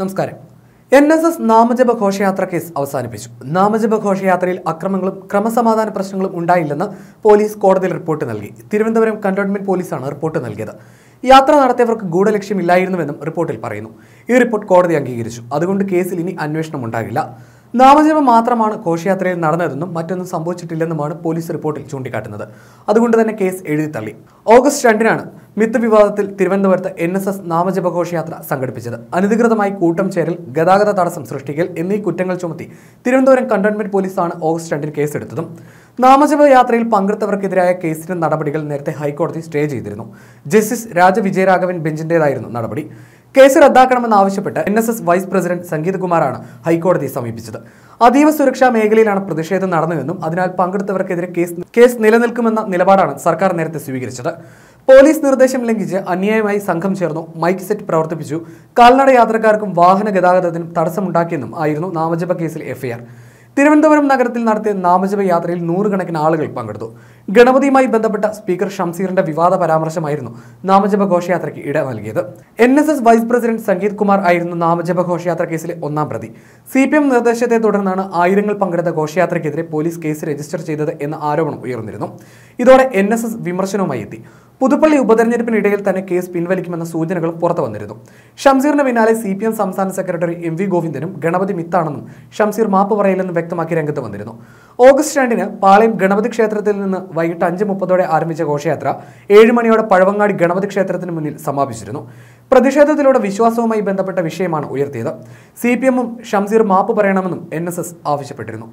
നമസ്കാരം. NSS നാമജപ ഘോഷയാത്ര case അവസാനിപ്പിച്ചു. നാമജപ ഘോഷയാത്രയിൽ അക്രമങ്ങളും ക്രമസമാധാന പ്രശ്നങ്ങളും ഉണ്ടായില്ലെന്ന് പോലീസ് കോടതിയിൽ റിപ്പോർട്ട് നൽകി. തിരുവനന്തപുരം കന്റോൺമെന്റ് പോലീസാണ് റിപ്പോർട്ട് നൽകിയത്. യാത്ര നടത്തിയവർക്ക് ഗൂഢലക്ഷ്യമില്ലായിരുന്നുവെന്നും റിപ്പോർട്ടിൽ പറയുന്നു. ഈ റിപ്പോർട്ട് കോടതി അംഗീകരിച്ചു. അതുകൊണ്ട് കേസിൽ ഇനി അന്വേഷണം ഉണ്ടാകില്ല. നാമജപം മാത്രമാണ് ഘോഷയാത്രയിൽ നടന്നതെന്നും മറ്റൊന്നും സംഭവിച്ചിട്ടില്ലെന്നുമാണ് പോലീസ് റിപ്പോർട്ടിൽ ചൂണ്ടിക്കാട്ടുന്നത്. അതുകൊണ്ട് തന്നെ കേസ് എഴുതി തള്ളി. ഓഗസ്റ്റ് 2-നാണ് മിത്ത് വിവാദത്തിൽ തിരുവനന്തപുരത്ത് NSS നാമജപ ഘോഷയാത്ര സംഘടിപ്പിച്ചത്. അനധികൃതമായി കൂട്ടം ചേരൽ, ഗതാഗത തടസ്സം സൃഷ്ടിക്കൽ എന്നീ കുറ്റങ്ങൾ ചുമത്തി തിരുവനന്തപുരം കന്റോൺമെന്റ് പോലീസാണ് ഓഗസ്റ്റ് 2-ന് കേസെടുത്തതും. നാമജപ യാത്രയിൽ പങ്കെടുത്തവർക്കെതിരായ കേസിന്റെ നടപടികൾ നേരത്തെ ഹൈക്കോടതി സ്റ്റേ ചെയ്തിരുന്നു. ജസ്റ്റിസ് രാജ വിജയരാഘവൻ ബെഞ്ചിന്റേതായിരുന്നു നടപടി. കേസ് റദ്ദാക്കണമെന്നാവശ്യപ്പെട്ട് NSS വൈസ് പ്രസിഡന്റ് സംഗീതകുമാറാണ് ഹൈക്കോടതിയെ സമീപിച്ചത്. അതീവ സുരക്ഷാ മേഖലയിലാണ് പ്രതിഷേധം നടന്നതെന്നും അതിനാൽ പങ്കെടുത്തവർക്കെതിരെ കേസ് നിലനിൽക്കുമെന്ന നിലപാടാണ് സർക്കാർ നേരത്തെ സ്വീകരിച്ചത്. പോലീസ് നിർദ്ദേശം ലംഘിച്ച് അന്യായമായി സംഘം ചേർന്നു, മൈക്ക് സെറ്റ് പ്രവർത്തിപ്പിച്ചു, കാൽനട യാത്രക്കാർക്കും വാഹന ഗതാഗതത്തിനും തടസ്സമുണ്ടാക്കിയെന്നും ആയിരുന്നു നാമജപ കേസിൽ FIR. തിരുവനന്തപുരം നഗരത്തിൽ നടത്തിയ നാമജപ യാത്രയിൽ 100 കണക്കിന് ആളുകൾ പങ്കെടുത്തു. ഗണപതിയുമായി ബന്ധപ്പെട്ട സ്പീക്കർ ഷംസീറിന്റെ വിവാദ പരാമർശമായിരുന്നു നാമജപ ഘോഷയാത്രയ്ക്ക് ഇട നൽകിയത്. NSS vice president Sangeeth Kumar ആയിരുന്നു നാമജപ ഘോഷയാത്ര കേസിലെ ഒന്നാം പ്രതി. CPM നിർദ്ദേശത്തെ തുടർന്നാണ് ആയിരങ്ങൾ പങ്കെടുത്ത ഘോഷയാത്രയ്ക്കെതിരെ പോലീസ് കേസ് രജിസ്റ്റർ ചെയ്തത് എന്ന ആരോപണം ഉയർന്നിരുന്നു. ഇതോടെ NSS വിമർശനവുമായി എത്തി. പുതുപ്പള്ളി ഉപതെരഞ്ഞെടുപ്പിനിടയിൽ തന്നെ കേസ് പിൻവലിക്കുമെന്ന സൂചനകൾ പുറത്തു വന്നിരുന്നു. ഷംസീറിന് പിന്നാലെ CPM സംസ്ഥാന സെക്രട്ടറി MV ഗോവിന്ദനും ഗണപതി മിത്താണെന്നും ഷംസീർ മാപ്പ് പറയില്ലെന്നും വ്യക്തമാക്കി രംഗത്ത് വന്നിരുന്നു. ഓഗസ്റ്റ് 2-ന് പാളയം ഗണപതി ക്ഷേത്രത്തിൽ നിന്ന് വൈകിട്ട് 5:30-ഓടെ ആരംഭിച്ച ഘോഷയാത്ര 7 മണിയോടെ പഴവങ്ങാടി ഗണപതി ക്ഷേത്രത്തിന് മുന്നിൽ സമാപിച്ചിരുന്നു. പ്രതിഷേധത്തിലൂടെ വിശ്വാസവുമായി ബന്ധപ്പെട്ട വിഷയമാണ് ഉയർത്തിയത്. CPM-ഉം ഷംസീർ മാപ്പ് പറയണമെന്നും NSS ആവശ്യപ്പെട്ടിരുന്നു.